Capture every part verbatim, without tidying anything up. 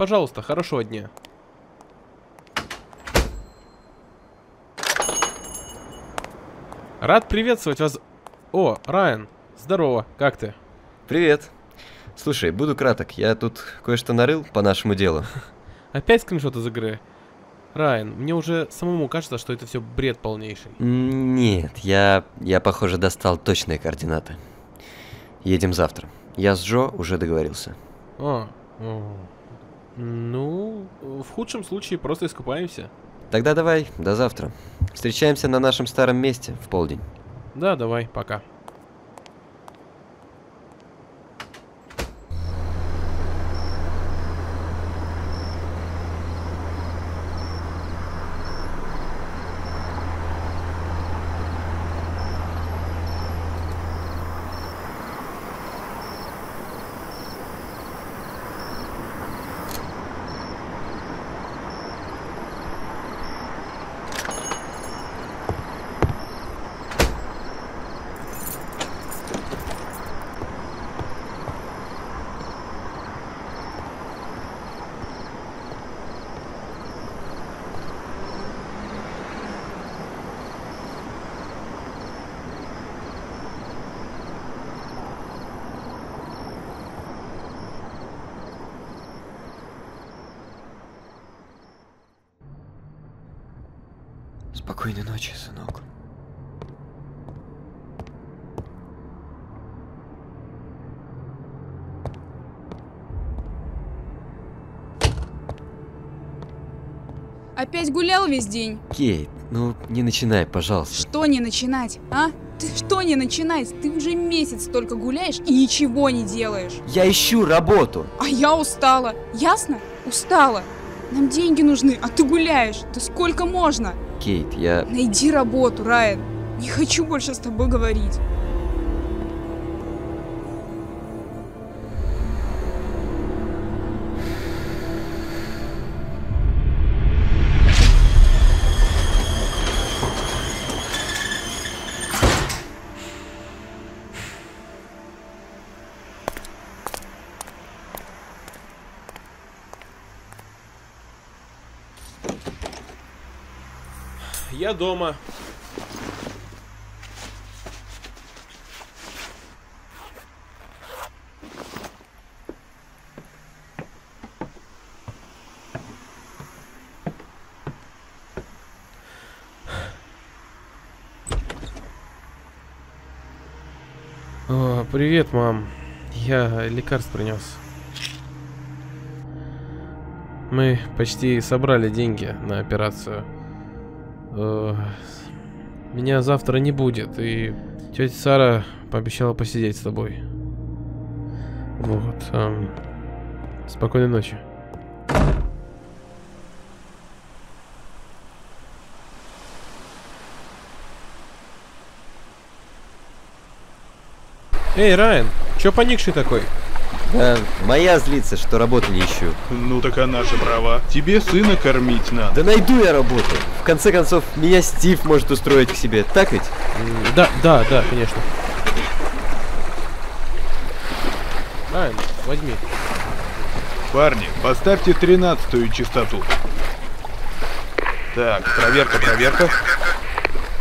Пожалуйста, хорошего дня. Рад приветствовать вас... О, Райан, здорово, как ты? Привет. Слушай, буду краток, я тут кое-что нарыл по нашему делу. Опять скриншот из игры? Райан, мне уже самому кажется, что это все бред полнейший. Нет, я, я похоже, достал точные координаты. Едем завтра. Я с Джо уже договорился. А, ну, в худшем случае просто искупаемся. Тогда давай, до завтра. Встречаемся на нашем старом месте в полдень. Да, давай, пока. Спокойной ночи, сынок. Опять гулял весь день? Кейт, ну не начинай, пожалуйста. Что не начинать, а? Ты что не начинать? Ты уже месяц только гуляешь и ничего не делаешь. Я ищу работу. А я устала, ясно? Устала. Нам деньги нужны, а ты гуляешь. Да сколько можно? Кейт, я... Найди работу, Райан. Не хочу больше с тобой говорить. Я дома. О, привет, мам. Я лекарств принес. Мы почти собрали деньги на операцию. Меня завтра не будет, и тетя Сара пообещала посидеть с тобой. Вот. Эм, спокойной ночи. Эй, Райан, чё поникший такой? А, моя злится, что работу не ищу. Ну так она же права. Тебе сына кормить надо. Да найду я работу. В конце концов, меня Стив может устроить к себе, так ведь? Да, да, да, конечно. Райан, возьми. Парни, поставьте тринадцатую частоту. Так, проверка, проверка.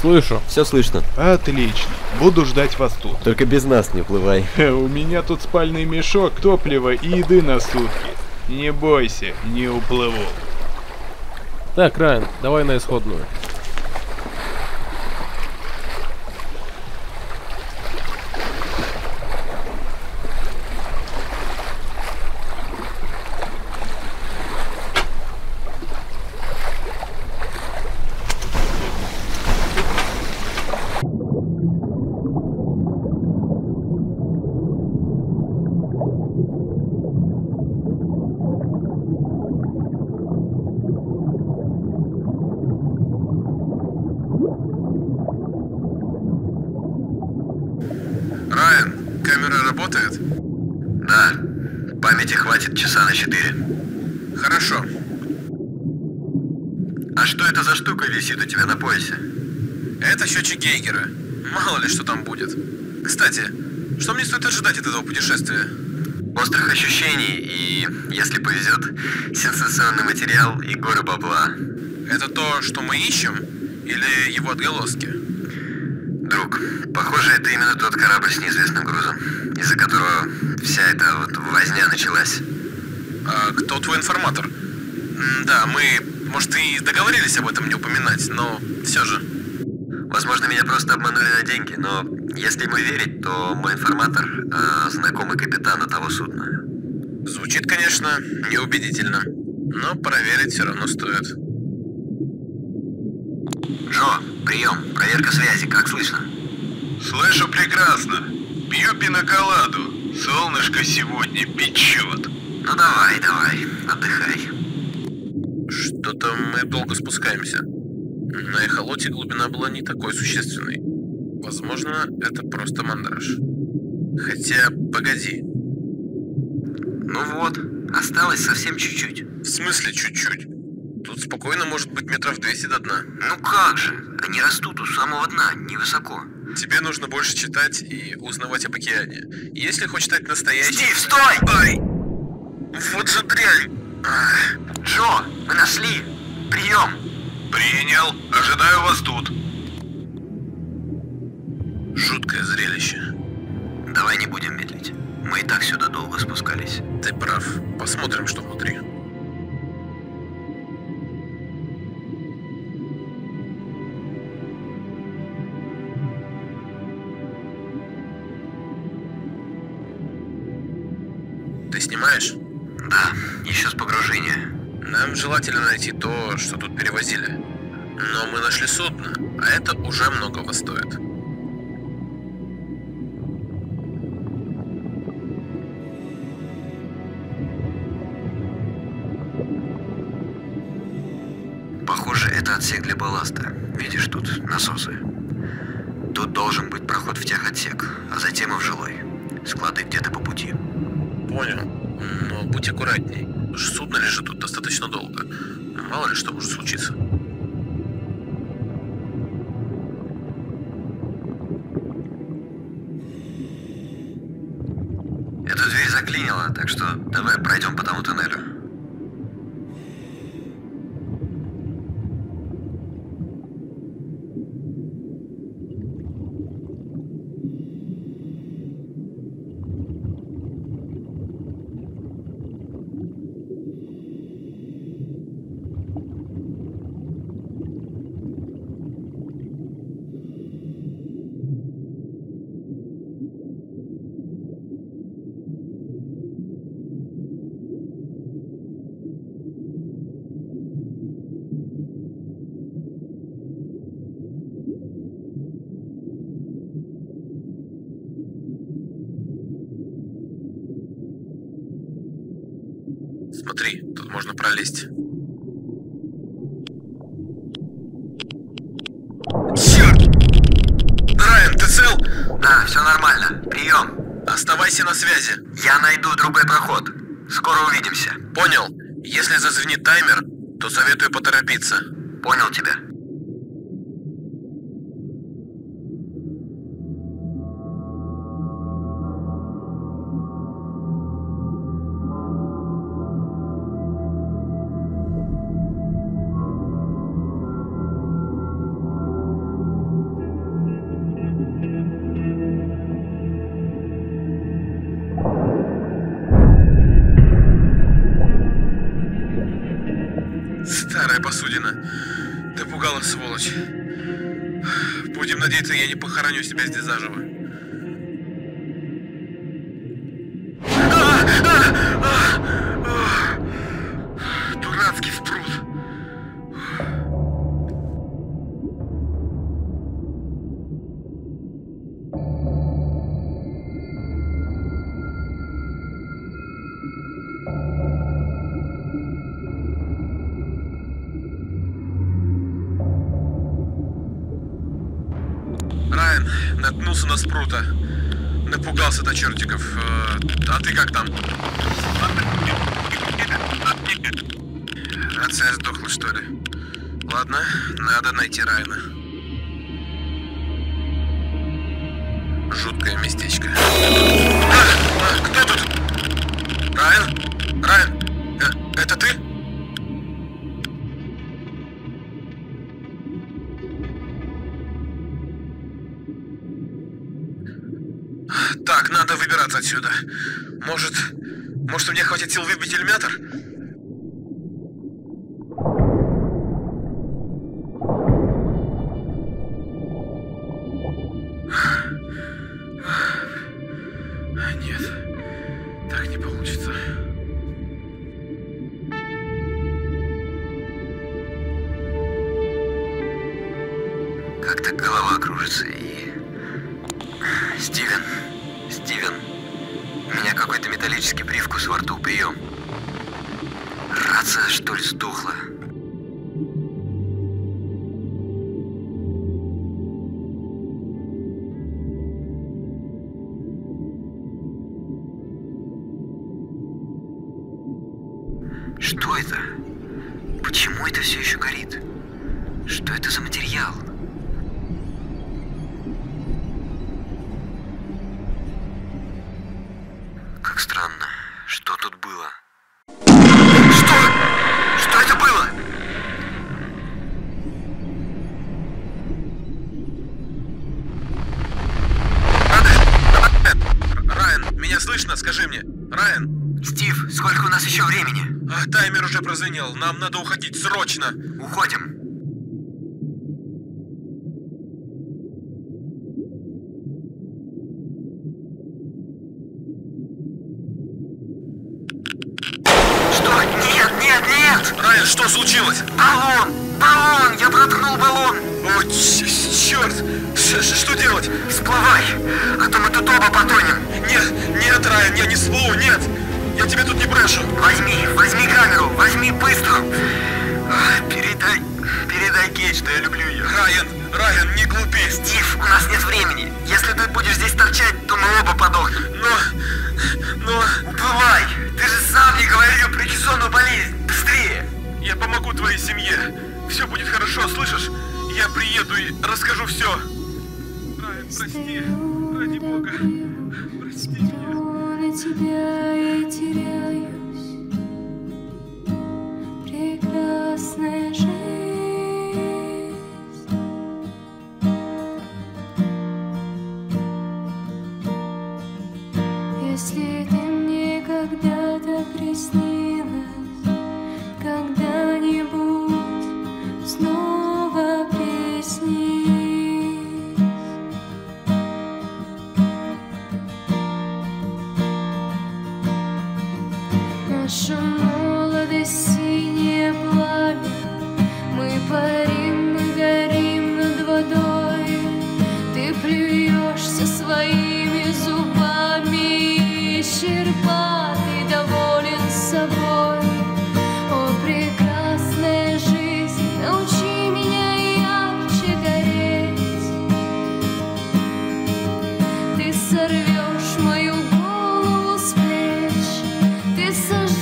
Слышу. Все слышно. Отлично. Буду ждать вас тут. Только без нас не плывай. У меня тут спальный мешок, топливо и еды на сутки. Не бойся, не уплыву. Так, Райан, давай на исходную. Это счетчик Гейгера. Мало ли что там будет. Кстати, что мне стоит ожидать от этого путешествия? острых ощущений и, если повезет, сенсационный материал и горы бабла. Это то, что мы ищем? Или его отголоски? Друг, похоже, это именно тот корабль с неизвестным грузом, из-за которого вся эта вот возня началась. А кто твой информатор? Да, мы, может, и договорились об этом не упоминать, но все же. Возможно, меня просто обманули на деньги, но если ему верить, то мой информатор э, знакомый капитана того судна. Звучит, конечно, неубедительно, но проверить все равно стоит. Джо, прием, проверка связи, как слышно? Слышу прекрасно. Пью пиноколаду. Солнышко сегодня печет. Ну давай, давай, отдыхай. Что-то мы долго спускаемся. На эхолоте глубина была не такой существенной. Возможно, это просто мандраж. Хотя, погоди. Ну вот, осталось совсем чуть-чуть. В смысле чуть-чуть? Тут спокойно может быть метров двести до дна. Ну как же, они растут у самого дна, невысоко. Тебе нужно больше читать и узнавать об океане. Если хочешь стать настоящим... Стив, стой! Ай! Вот же дрянь! Ах. Джо, мы нашли! Прием! Принял, ожидаю вас тут. Жуткое зрелище. Давай не будем медлить. Мы и так сюда долго спускались. Ты прав. Посмотрим, что внутри. Ты снимаешь? Да, еще с погружения. Нам желательно найти то, что тут перевозили. Но мы нашли судно, а это уже многого стоит. Похоже, это отсек для балласта. Видишь, тут насосы. Тут должен быть проход в техотсек, а затем и в жилой. Склады где-то по пути. Понял, но будь аккуратней. Судно лежит тут достаточно долго. Мало ли что может случиться. Эту дверь заклинило, так что давай пройдем по тому туннелю. Смотри, тут можно пролезть. Черт! Райан, ты цел? Да, все нормально. Прием. Оставайся на связи. Я найду другой проход. Скоро увидимся. Понял. Если зазвенит таймер, то советую поторопиться. Понял тебя. Старая посудина. Допугала, сволочь. Будем надеяться, я не похороню себя здесь заживо. Дурацкий спрут. Наткнулся на спрута. Напугался до чертиков. А ты как там? Рация сдохла, что ли? Ладно, надо найти Райана. Жуткое местечко. А, а, кто тут? Райан? Райан, э, это ты? Так, надо выбираться отсюда. Может, может у меня хватит сил выбить иллюминатор? Как-то голова кружится и... Стивен, Стивен, у меня какой-то металлический привкус во рту, прием. Рация, что ли, сдохла? Что это? Почему это все еще горит? Что это за материал? Скажи мне, Райан? Стив, сколько у нас еще времени? А, таймер уже прозвенел, нам надо уходить, срочно! Уходим! Что? Нет, нет, нет! Райан, что случилось? Баллон! Баллон! Я проткнул баллон! О, черт! Что делать? Всплывай, а то мы тут оба потонем. Нет, нет, Райан, я не всплыву, нет. Я тебе тут не брошу. Возьми, возьми камеру, возьми быстро. Передай, передай Кейт, что я люблю ее. Райан, Райан, не глупи. Стив, у нас нет времени. Если ты будешь здесь торчать, то мы оба подохнем. Но, но... Уплывай, ты же сам не говорил про кессонную болезнь. Быстрее. Я помогу твоей семье. Все будет хорошо, слышишь? Я приеду и расскажу все. Райан, прости, ради бога, прости меня. На тебя я теряюсь, прекрасная жизнь. Если ты мне когда-то приснилась, когда-нибудь снова приснилась. Наша молодость, синее пламя, мы парим, мы горим над водой, ты плюешься своими зубами, и черпа, ты доволен собой. О, прекрасная жизнь, научи меня ярче гореть, ты сорвешь мою голову с плеч, ты сожжешь.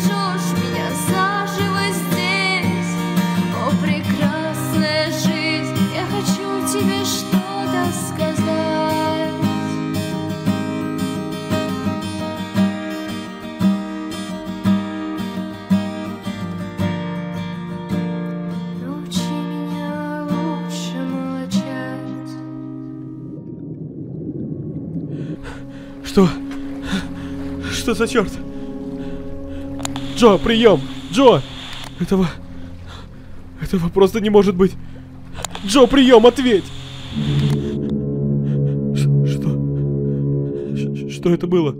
Тебе что-то сказать. Научи меня лучше молчать. Что? Что за черт? Джо, прием! Джо! Этого... Этого просто не может быть! Джо, прием, ответь! Что? Что это было?